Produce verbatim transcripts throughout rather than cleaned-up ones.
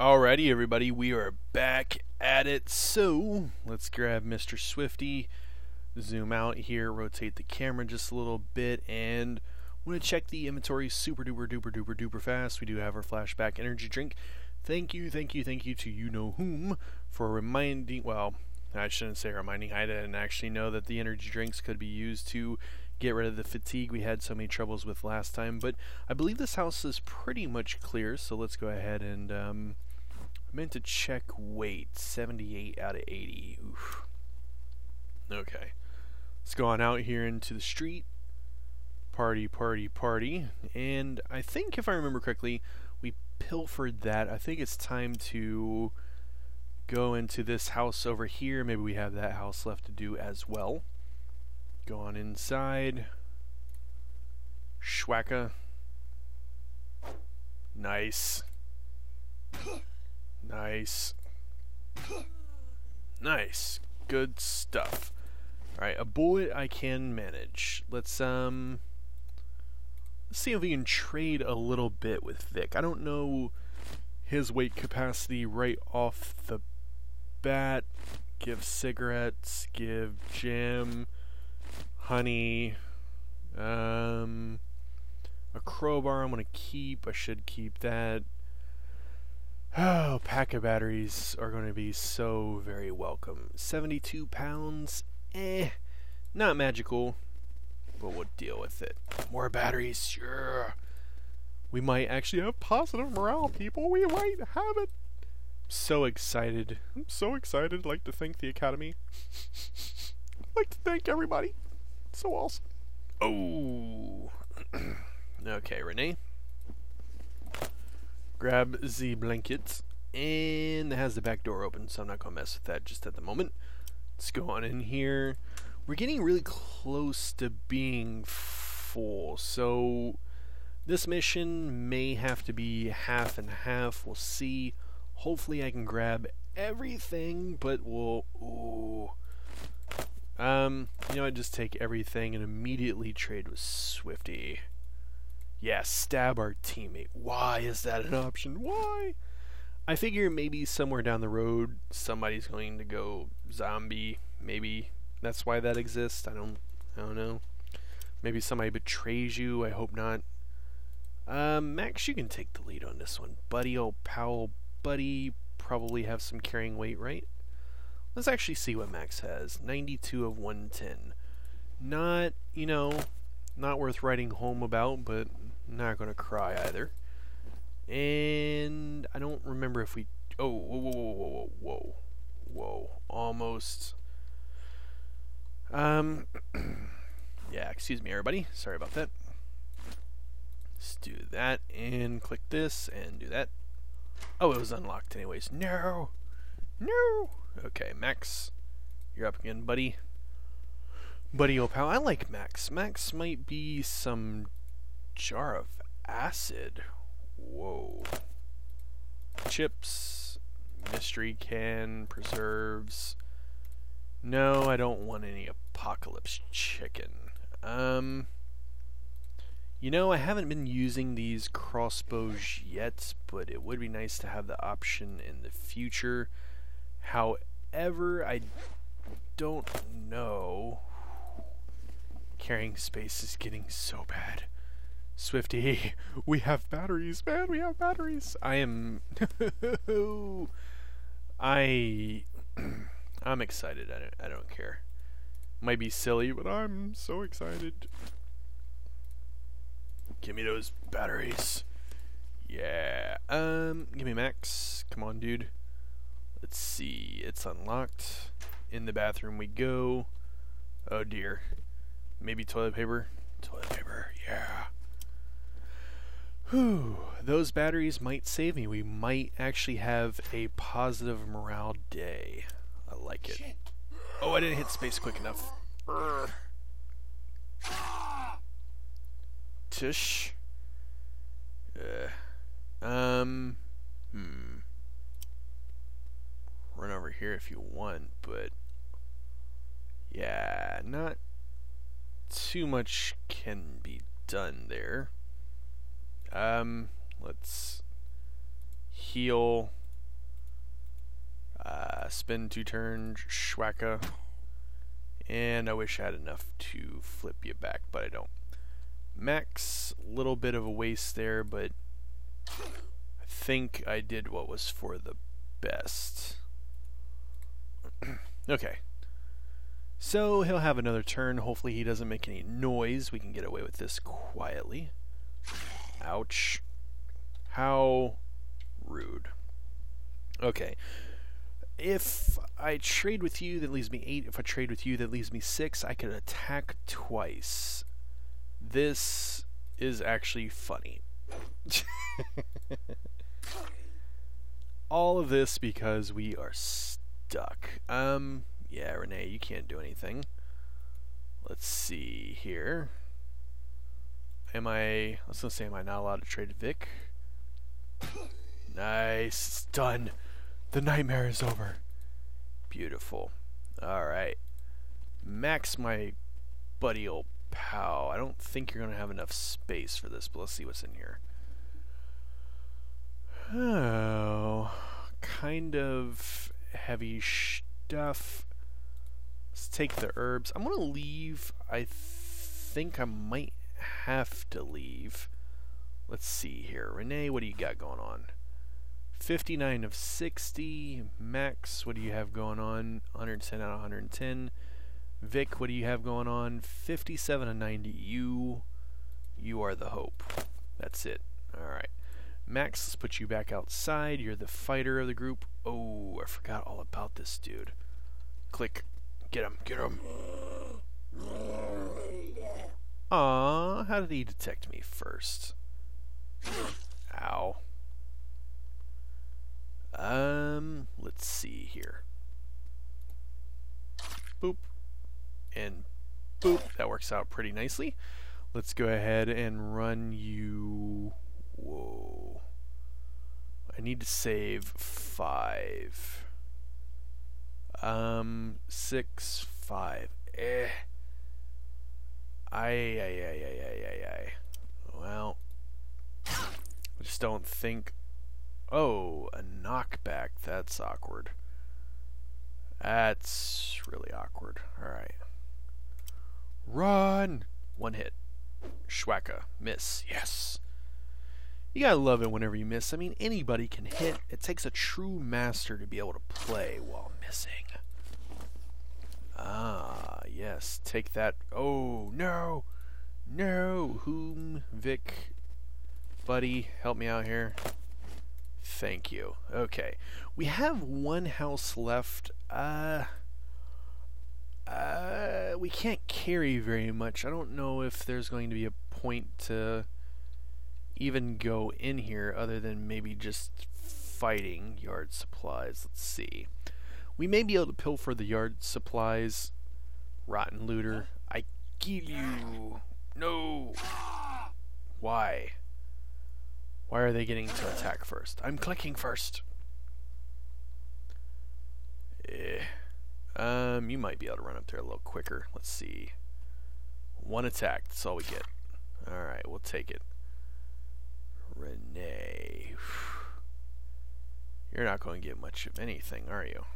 Alrighty, everybody, we are back at it. So let's grab Mister Swifty, zoom out here, rotate the camera just a little bit, and I'm going to check the inventory super duper duper duper duper fast. We do have our flashback energy drink. Thank you, thank you, thank you to you know whom for reminding, well, I shouldn't say reminding, I didn't actually know that the energy drinks could be used to get rid of the fatigue we had so many troubles with last time, but I believe this house is pretty much clear, so let's go ahead and, um, I meant to check weight, seventy-eight out of eighty, oof. Okay, let's go on out here into the street, party, party, party, and I think if I remember correctly, we pilfered that. I think it's time to go into this house over here. Maybe we have that house left to do as well. Go on inside. Schwacka. Nice. Nice. Nice. Good stuff. Alright, a bullet I can manage. Let's, um... let's see if we can trade a little bit with Vic. I don't know his weight capacity right off the bat. Give cigarettes. Give jam. Honey, um, a crowbar I'm going to keep, I should keep that. Oh, pack of batteries are going to be so very welcome. seventy-two pounds, eh, not magical, but we'll deal with it. More batteries, sure. We might actually have positive morale, people, we might have it. I'm so excited, I'm so excited, I'd like to thank the Academy. I'd like to thank everybody. So awesome. Oh. Okay, Renee. Grab the blankets. And it has the back door open, so I'm not going to mess with that just at the moment. Let's go on in here. We're getting really close to being full. So this mission may have to be half and half. We'll see. Hopefully I can grab everything, but we'll... Ooh. Um, you know, I just take everything and immediately trade with Swifty. Yeah, stab our teammate. Why is that an option? Why? I figure maybe somewhere down the road somebody's going to go zombie. Maybe that's why that exists. I don't, I don't know. Maybe somebody betrays you. I hope not. Um, Max, you can take the lead on this one. Buddy, old pal, buddy, probably have some carrying weight, right? Let's actually see what Max has. ninety-two of one ten. Not, you know, not worth writing home about, but not going to cry either. And I don't remember if we... Oh, whoa, whoa, whoa, whoa, whoa, whoa. Almost. Um, yeah, excuse me, everybody. Sorry about that. Let's do that, and click this, and do that. Oh, it was unlocked anyways. No! No! Okay, Max, you're up again, buddy. Buddy, oh pal, I like Max. Max might be some jar of acid. Whoa. Chips, mystery can, preserves. No, I don't want any apocalypse chicken. Um, you know, I haven't been using these crossbows yet, but it would be nice to have the option in the future. However, I don't know. Carrying space is getting so bad. Swifty, we have batteries, man. We have batteries. I am... I... I'm excited. I don't, I don't care. Might be silly, but I'm so excited. Give me those batteries. Yeah. Um, give me Max. Come on, dude. Let's see, it's unlocked. In the bathroom we go. Oh dear. Maybe toilet paper? Toilet paper, yeah. Whew, those batteries might save me. We might actually have a positive morale day. I like it. Shit. Oh, I didn't hit space quick enough. Tish. Uh, um, hmm. Run over here if you want, but yeah, not too much can be done there. Um, let's heal, Uh, spin two turns, Shwaka. And I wish I had enough to flip you back, but I don't. Max, little bit of a waste there, but I think I did what was for the best. Okay. So he'll have another turn. Hopefully he doesn't make any noise. We can get away with this quietly. Ouch. How rude. Okay. If I trade with you, that leaves me eight. If I trade with you, that leaves me six. I could attack twice. This is actually funny. All of this because we are stuck. Um, yeah, Renee, you can't do anything. Let's see here. Am I... Let's not say am I not allowed to trade Vic. Nice. It's done. The nightmare is over. Beautiful. Alright. Max, my buddy old pal. I don't think you're going to have enough space for this, but let's see what's in here. Oh. Kind of heavy stuff. Let's take the herbs. I'm going to leave. I th- think I might have to leave. Let's see here. Renee, what do you got going on? fifty-nine of sixty. Max, what do you have going on? one hundred ten out of one hundred ten. Vic, what do you have going on? fifty-seven of ninety. You, you are the hope. That's it. Alright. Max, let's put you back outside. You're the fighter of the group. Oh, I forgot all about this dude. Click. Get him. Get him. Aw, how did he detect me first? Ow. Um, let's see here. Boop. And boop. That works out pretty nicely. Let's go ahead and run you... Whoa. I need to save five. Um, six, five. Eh. Aye, aye, aye, aye, aye, aye, aye. Well... I just don't think... Oh, a knockback. That's awkward. That's really awkward. Alright. Run! One hit. Shwaka. Miss. Yes! You gotta love it whenever you miss. I mean, anybody can hit. It takes a true master to be able to play while missing. Ah, yes. Take that. Oh, no! No! Whom? Vic... Buddy, help me out here. Thank you. Okay. We have one house left. Uh, uh, we can't carry very much. I don't know if there's going to be a point to even go in here other than maybe just fighting yard supplies. Let's see. We may be able to pilfer the yard supplies. Rotten looter. I give you... No! Why? Why are they getting to attack first? I'm clicking first. Eh. Um, you might be able to run up there a little quicker. Let's see. One attack. That's all we get. All right, we'll take it. Renee. You're not going to get much of anything, are you?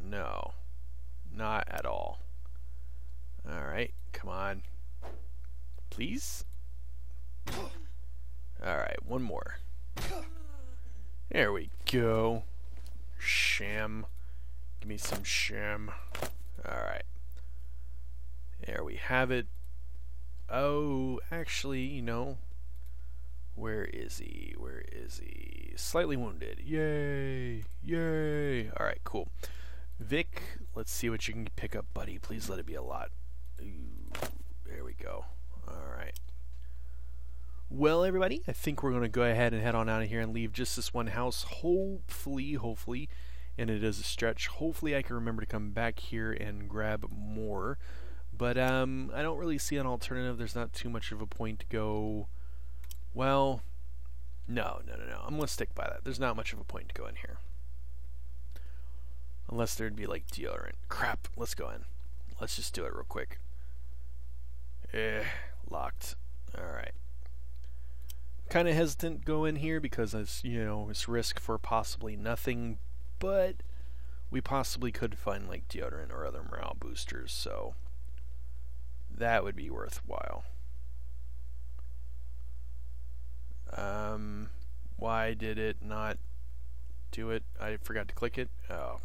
No. Not at all. All right, come on. Please? Alright, one more. There we go. Sham. Give me some sham. Alright. There we have it. Oh, actually, you know. Where is he? Where is he? Slightly wounded. Yay! Yay! Alright, cool. Vic, let's see what you can pick up, buddy. Please let it be a lot. Ooh, there we go. Alright. Well, everybody, I think we're going to go ahead and head on out of here and leave just this one house. Hopefully, hopefully, and it is a stretch, hopefully I can remember to come back here and grab more. But um, I don't really see an alternative. There's not too much of a point to go... Well, no, no, no, no. I'm going to stick by that. There's not much of a point to go in here. Unless there'd be, like, deodorant. Crap, let's go in. Let's just do it real quick. Eh, locked. Alright. Kind of hesitant to go in here because it's, you know, it's risk for possibly nothing, but we possibly could find like deodorant or other morale boosters, so that would be worthwhile. Um, why did it not do it? I forgot to click it. Oh.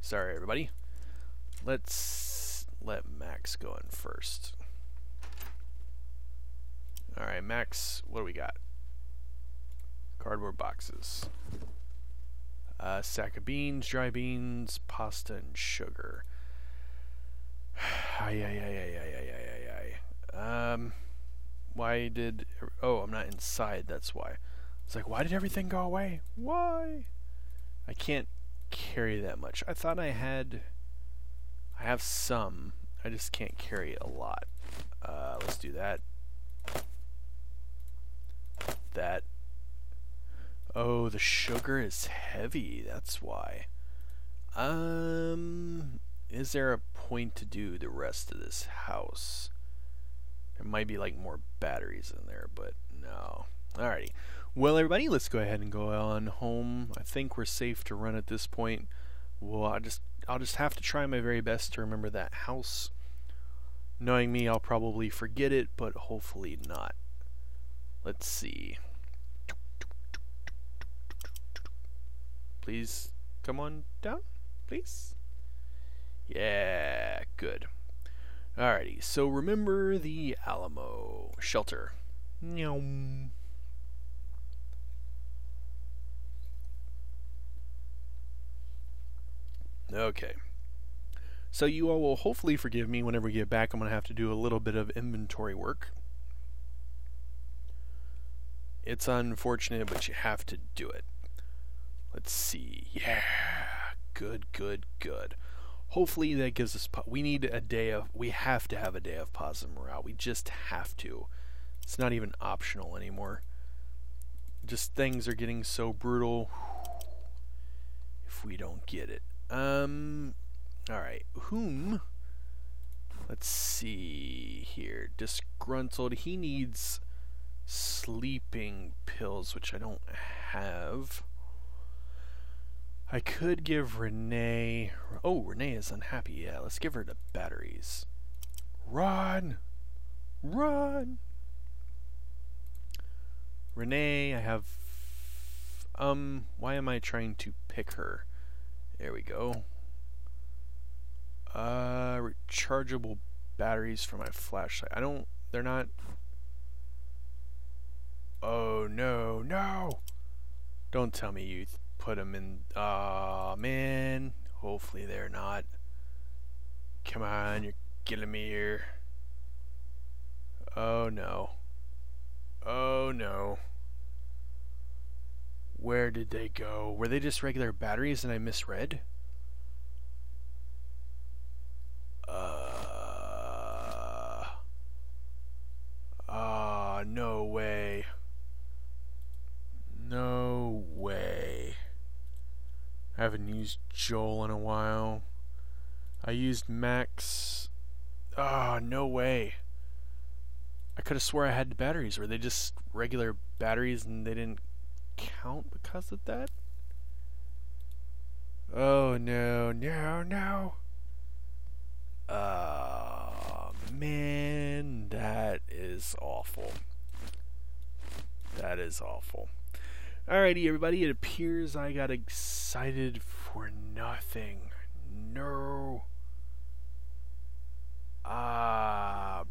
Sorry, everybody. Let's let Max go in first. Alright, Max, what do we got? Cardboard boxes. Uh, sack of beans, dry beans, pasta, and sugar. Ay, ay, ay, ay, ay, ay, ay, ay. Um, why did... Oh, I'm not inside, that's why. It's like, why did everything go away? Why? I can't carry that much. I thought I had... I have some. I just can't carry a lot. Uh, let's do that. That. Oh, the sugar is heavy. That's why. Um... Is there a point to do the rest of this house? There might be like more batteries in there, but no. Alrighty. Well, everybody, let's go ahead and go on home. I think we're safe to run at this point. Well, I just I'll just have to try my very best to remember that house. Knowing me, I'll probably forget it, but hopefully not. Let's see. Please come on down, please. Yeah, good. Alrighty, so remember the Alamo shelter. Nyom. Okay. So you all will hopefully forgive me whenever we get back. I'm going to have to do a little bit of inventory work. It's unfortunate, but you have to do it. Let's see. Yeah, good, good, good. Hopefully that gives us... Po- we need a day of... We have to have a day of positive morale. We just have to. It's not even optional anymore. Just things are getting so brutal. If we don't get it. Um... Alright. Whom? Let's see here. Disgruntled. He needs sleeping pills, which I don't have. I could give Renee... Oh, Renee is unhappy. Yeah, let's give her the batteries. Run! Run! Renee, I have... Um, why am I trying to pick her? There we go. Uh, rechargeable batteries for my flashlight. I don't... They're not... Oh, no, no! Don't tell me you... Th- Put them in. Aw, oh, man. Hopefully they're not. Come on, you're killing me here. Oh no. Oh no. Where did they go? Were they just regular batteries and I misread? Uh. Ah, oh, no way. No way. I haven't used Joel in a while. I used Max. Ah, oh, no way. I could have swore I had batteries. Were they just regular batteries and they didn't count because of that? Oh, no, no, no. Oh, man, that is awful. That is awful. Alrighty, everybody, it appears I got excited for nothing. No. Ah,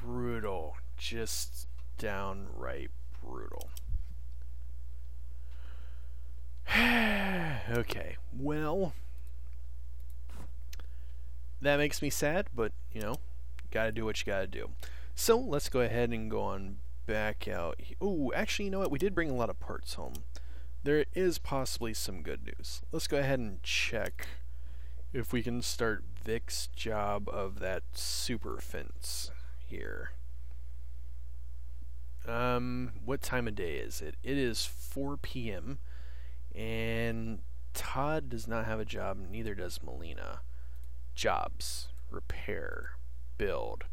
brutal. Just downright brutal. Okay, well, that makes me sad, but, you know, gotta do what you gotta do. So, let's go ahead and go on back out. Oh, actually, you know what? We did bring a lot of parts home. There is possibly some good news. Let's go ahead and check if we can start Vic's job of that super fence here. Um, what time of day is it? It is four p.m. and Todd does not have a job, neither does Melina. Jobs. Repair. Build.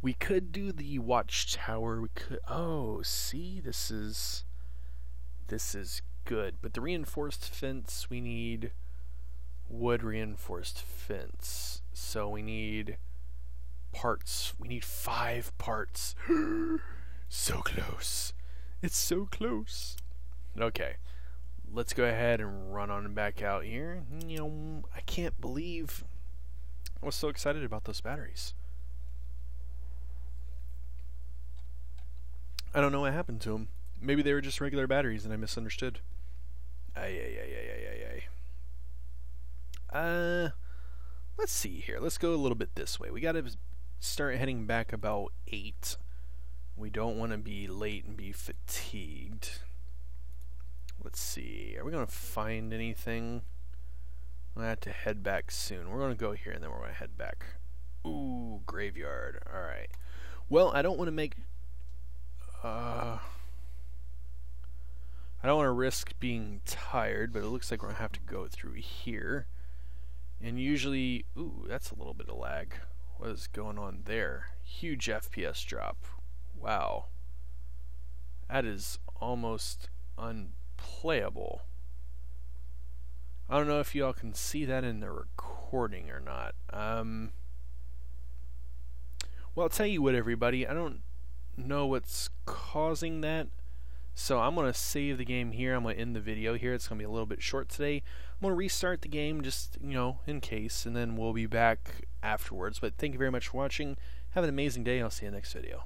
We could do the watchtower. We could. Oh, see, this is this is good, but the reinforced fence, we need wood reinforced fence. So we need parts. We need five parts. So close. It's so close. Okay. Let's go ahead and run on back out here. You know, I can't believe I was so excited about those batteries. I don't know what happened to them. Maybe they were just regular batteries and I misunderstood. Aye, aye, aye, aye, aye, aye. Uh, let's see here. Let's go a little bit this way. We gotta start heading back about eight. We don't want to be late and be fatigued. Let's see. Are we going to find anything? I'm going to have to head back soon. We're going to go here and then we're going to head back. Ooh, graveyard. Alright. Well, I don't want to make... Uh... I don't want to risk being tired, but it looks like we're going to have to go through here. And usually... Ooh, that's a little bit of lag. What is going on there? Huge F P S drop. Wow. That is almost unplayable. I don't know if y'all can see that in the recording or not. Um, well, I'll tell you what, everybody. I don't know what's causing that. So I'm going to save the game here. I'm going to end the video here. It's going to be a little bit short today. I'm going to restart the game just, you know, in case. And then we'll be back afterwards. But thank you very much for watching. Have an amazing day. I'll see you in the next video.